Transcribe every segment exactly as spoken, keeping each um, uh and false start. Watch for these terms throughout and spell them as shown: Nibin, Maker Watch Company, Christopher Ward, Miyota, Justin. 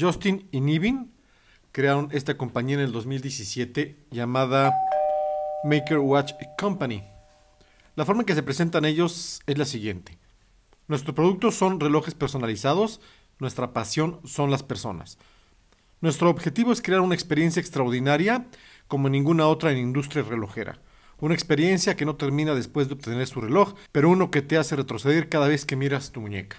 Justin y Niven crearon esta compañía en el dos mil diecisiete llamada Maker Watch Company. La forma en que se presentan ellos es la siguiente. Nuestros productos son relojes personalizados, nuestra pasión son las personas. Nuestro objetivo es crear una experiencia extraordinaria como ninguna otra en la industria relojera. Una experiencia que no termina después de obtener su reloj, pero uno que te hace retroceder cada vez que miras tu muñeca.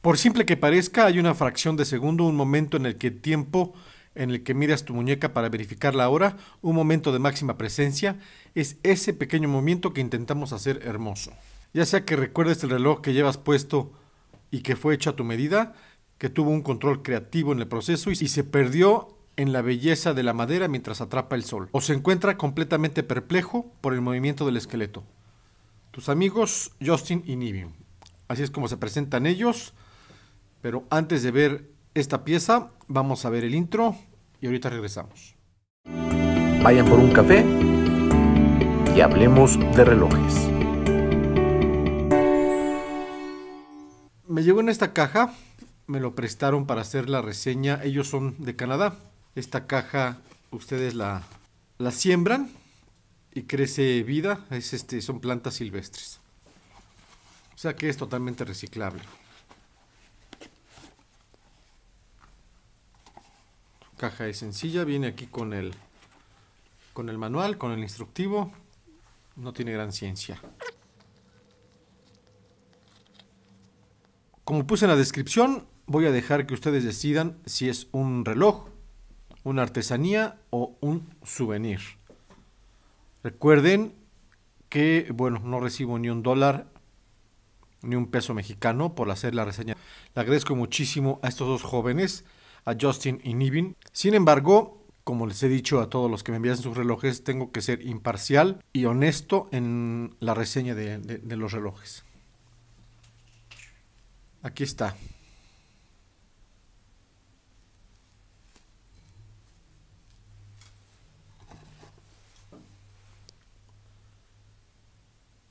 Por simple que parezca, hay una fracción de segundo, un momento en el que tiempo en el que miras tu muñeca para verificar la hora, un momento de máxima presencia, es ese pequeño momento que intentamos hacer hermoso. Ya sea que recuerdes el reloj que llevas puesto y que fue hecho a tu medida, que tuvo un control creativo en el proceso y se perdió en la belleza de la madera mientras atrapa el sol, o se encuentra completamente perplejo por el movimiento del esqueleto. Tus amigos Justin y Niven. Así es como se presentan ellos, pero antes de ver esta pieza, vamos a ver el intro y ahorita regresamos. Vayan por un café y hablemos de relojes. Me llegó en esta caja, me lo prestaron para hacer la reseña, ellos son de Canadá. Esta caja ustedes la, la siembran y crece vida, es este, son plantas silvestres. O sea que es totalmente reciclable. La caja es sencilla, viene aquí con el, con el manual, con el instructivo, no tiene gran ciencia. Como puse en la descripción, voy a dejar que ustedes decidan si es un reloj, una artesanía o un souvenir. Recuerden que, bueno, no recibo ni un dólar ni un peso mexicano por hacer la reseña. Le agradezco muchísimo a estos dos jóvenes, a Justin y Niven. Sin embargo, como les he dicho a todos los que me envían sus relojes, tengo que ser imparcial y honesto en la reseña de, de, de los relojes. Aquí está.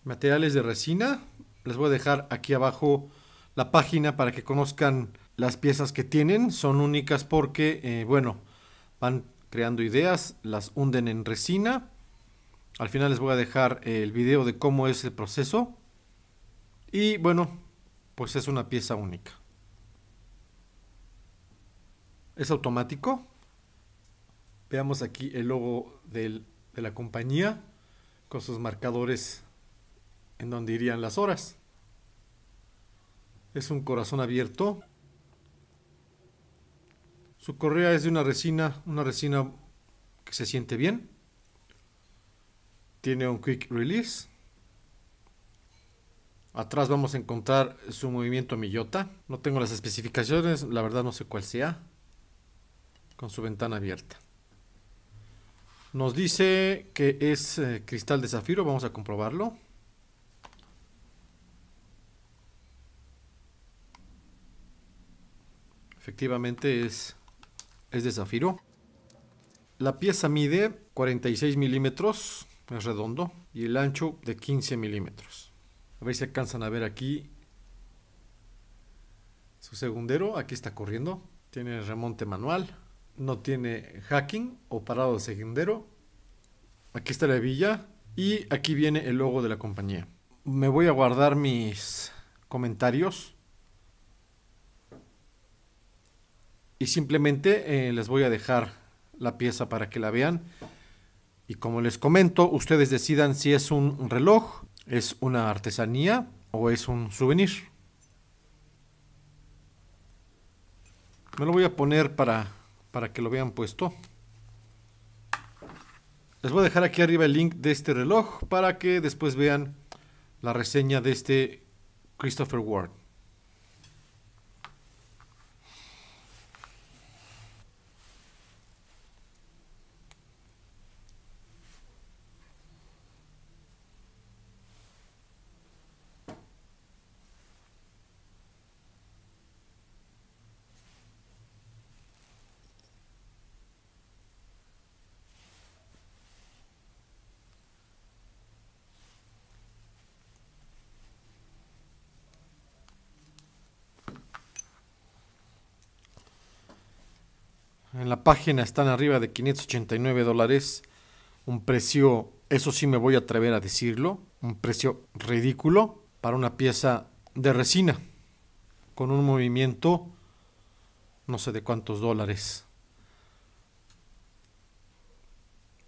Materiales de resina, les voy a dejar aquí abajo la página para que conozcan las piezas que tienen, son únicas porque, eh, bueno, van creando ideas, las hunden en resina, al final les voy a dejar eh, el video de cómo es el proceso, y bueno, pues es una pieza única. Es automático, veamos aquí el logo del, de la compañía con sus marcadores en donde irían las horas. Es un corazón abierto. Su correa es de una resina, una resina que se siente bien. Tiene un quick release. Atrás vamos a encontrar su movimiento Miyota. No tengo las especificaciones, la verdad no sé cuál sea. Con su ventana abierta. Nos dice que es eh, cristal de zafiro, vamos a comprobarlo. Efectivamente es, es de zafiro. La pieza mide cuarenta y seis milímetros, es redondo, y el ancho de quince milímetros. A ver si alcanzan a ver aquí su segundero, aquí está corriendo. Tiene remonte manual, no tiene hacking o parado de segundero. Aquí está la hebilla y aquí viene el logo de la compañía. Me voy a guardar mis comentarios. Y simplemente eh, les voy a dejar la pieza para que la vean. Y como les comento, ustedes decidan si es un reloj, es una artesanía o es un souvenir. Me lo voy a poner para, para que lo vean puesto. Les voy a dejar aquí arriba el link de este reloj para que después vean la reseña de este Christopher Ward. en la página están arriba de quinientos ochenta y nueve dólares. Un precio, eso sí me voy a atrever a decirlo, un precio ridículo para una pieza de resina. Con un movimiento, no sé de cuántos dólares.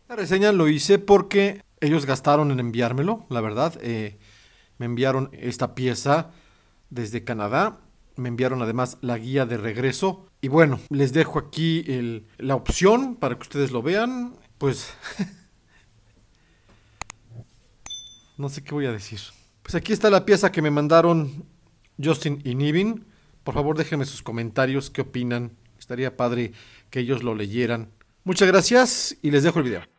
La reseña lo hice porque ellos gastaron en enviármelo, la verdad. Eh, me enviaron esta pieza desde Canadá. Me enviaron además la guía de regreso. Y bueno, les dejo aquí el, la opción para que ustedes lo vean. Pues... no sé qué voy a decir. Pues aquí está la pieza que me mandaron Justin y Nivin. Por favor, déjenme sus comentarios. ¿Qué opinan? Estaría padre que ellos lo leyeran. Muchas gracias y les dejo el video.